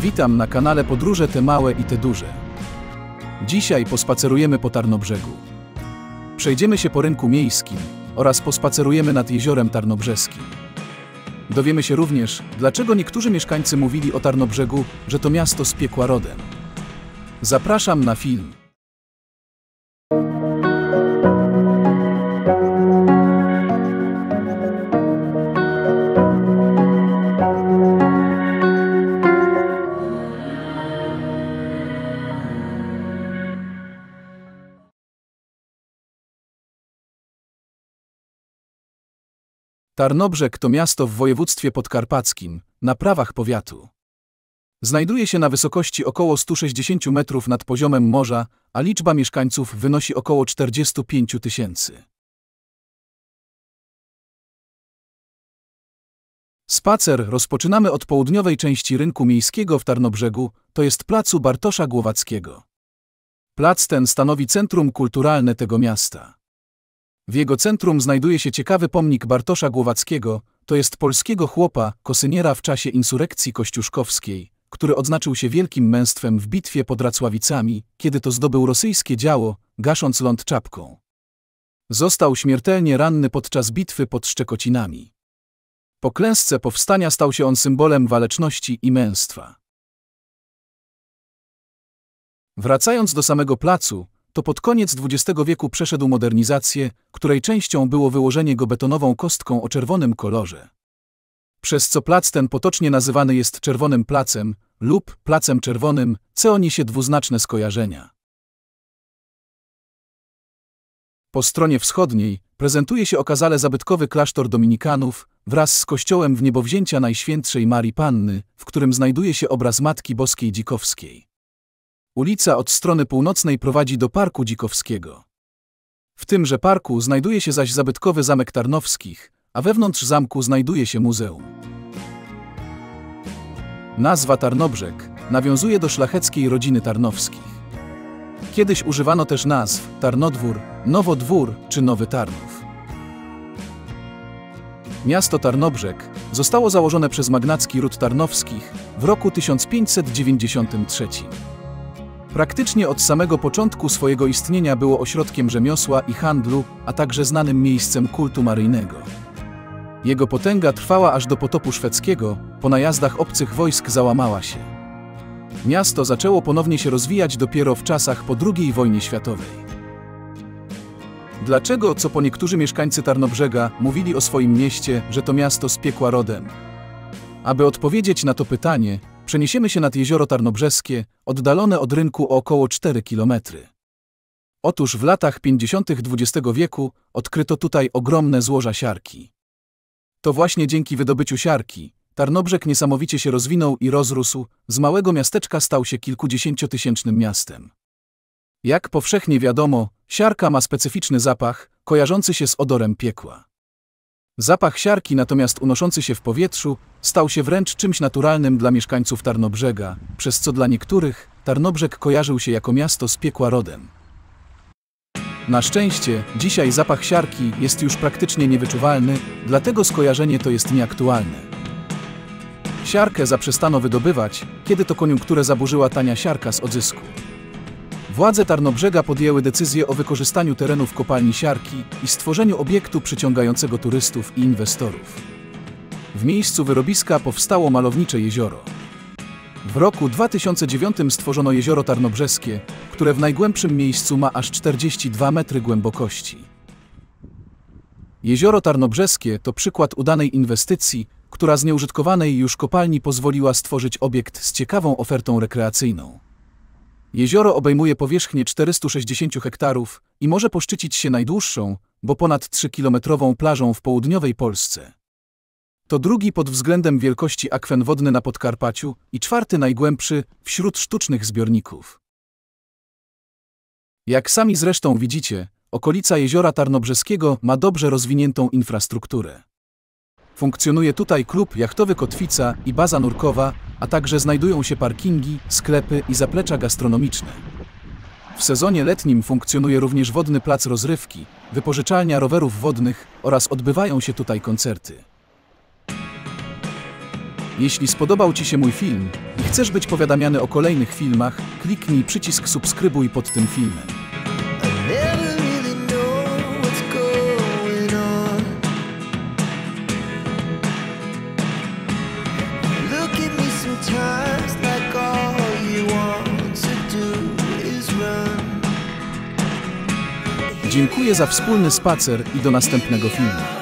Witam na kanale Podróże Te Małe i Te Duże. Dzisiaj pospacerujemy po Tarnobrzegu. Przejdziemy się po rynku miejskim oraz pospacerujemy nad jeziorem Tarnobrzeskim. Dowiemy się również, dlaczego niektórzy mieszkańcy mówili o Tarnobrzegu, że to miasto z piekła rodem. Zapraszam na film. Tarnobrzeg to miasto w województwie podkarpackim, na prawach powiatu. Znajduje się na wysokości około 160 metrów nad poziomem morza, a liczba mieszkańców wynosi około 45 tysięcy. Spacer rozpoczynamy od południowej części rynku miejskiego w Tarnobrzegu, to jest placu Bartosza Głowackiego. Plac ten stanowi centrum kulturalne tego miasta. W jego centrum znajduje się ciekawy pomnik Bartosza Głowackiego, to jest polskiego chłopa, kosyniera w czasie insurekcji kościuszkowskiej, który odznaczył się wielkim męstwem w bitwie pod Racławicami, kiedy to zdobył rosyjskie działo, gasząc ląd czapką. Został śmiertelnie ranny podczas bitwy pod Szczekocinami. Po klęsce powstania stał się on symbolem waleczności i męstwa. Wracając do samego placu, to pod koniec XX wieku przeszedł modernizację, której częścią było wyłożenie go betonową kostką o czerwonym kolorze. Przez co plac ten potocznie nazywany jest Czerwonym Placem lub Placem Czerwonym, co niesie dwuznaczne skojarzenia. Po stronie wschodniej prezentuje się okazale zabytkowy klasztor dominikanów wraz z kościołem Wniebowzięcia Najświętszej Marii Panny, w którym znajduje się obraz Matki Boskiej Dzikowskiej. Ulica od strony północnej prowadzi do Parku Dzikowskiego. W tymże parku znajduje się zaś zabytkowy Zamek Tarnowskich, a wewnątrz zamku znajduje się muzeum. Nazwa Tarnobrzeg nawiązuje do szlacheckiej rodziny Tarnowskich. Kiedyś używano też nazw Tarnodwór, Nowodwór czy Nowy Tarnów. Miasto Tarnobrzeg zostało założone przez magnacki ród Tarnowskich w roku 1593. Praktycznie od samego początku swojego istnienia było ośrodkiem rzemiosła i handlu, a także znanym miejscem kultu maryjnego. Jego potęga trwała aż do potopu szwedzkiego, po najazdach obcych wojsk załamała się. Miasto zaczęło ponownie się rozwijać dopiero w czasach po II wojnie światowej. Dlaczego, co po niektórzy mieszkańcy Tarnobrzega mówili o swoim mieście, że to miasto z piekła rodem? Aby odpowiedzieć na to pytanie, przeniesiemy się nad jezioro Tarnobrzeskie, oddalone od rynku o około 4 km. Otóż w latach 50. XX wieku odkryto tutaj ogromne złoża siarki. To właśnie dzięki wydobyciu siarki Tarnobrzeg niesamowicie się rozwinął i rozrósł, z małego miasteczka stał się kilkudziesięciotysięcznym miastem. Jak powszechnie wiadomo, siarka ma specyficzny zapach, kojarzący się z odorem piekła. Zapach siarki natomiast unoszący się w powietrzu stał się wręcz czymś naturalnym dla mieszkańców Tarnobrzega, przez co dla niektórych Tarnobrzeg kojarzył się jako miasto z piekła rodem. Na szczęście dzisiaj zapach siarki jest już praktycznie niewyczuwalny, dlatego skojarzenie to jest nieaktualne. Siarkę zaprzestano wydobywać, kiedy to koniunkturę zaburzyła tania siarka z odzysku. Władze Tarnobrzega podjęły decyzję o wykorzystaniu terenów kopalni siarki i stworzeniu obiektu przyciągającego turystów i inwestorów. W miejscu wyrobiska powstało malownicze jezioro. W roku 2009 stworzono jezioro Tarnobrzeskie, które w najgłębszym miejscu ma aż 42 metry głębokości. Jezioro Tarnobrzeskie to przykład udanej inwestycji, która z nieużytkowanej już kopalni pozwoliła stworzyć obiekt z ciekawą ofertą rekreacyjną. Jezioro obejmuje powierzchnię 460 hektarów i może poszczycić się najdłuższą, bo ponad 3-kilometrową plażą w południowej Polsce. To drugi pod względem wielkości akwen wodny na Podkarpaciu i czwarty najgłębszy wśród sztucznych zbiorników. Jak sami zresztą widzicie, okolica jeziora Tarnobrzeskiego ma dobrze rozwiniętą infrastrukturę. Funkcjonuje tutaj klub jachtowy Kotwica i baza nurkowa, a także znajdują się parkingi, sklepy i zaplecza gastronomiczne. W sezonie letnim funkcjonuje również wodny plac rozrywki, wypożyczalnia rowerów wodnych oraz odbywają się tutaj koncerty. Jeśli spodobał Ci się mój film i chcesz być powiadamiany o kolejnych filmach, kliknij przycisk subskrybuj pod tym filmem. Dziękuję za wspólny spacer i do następnego filmu.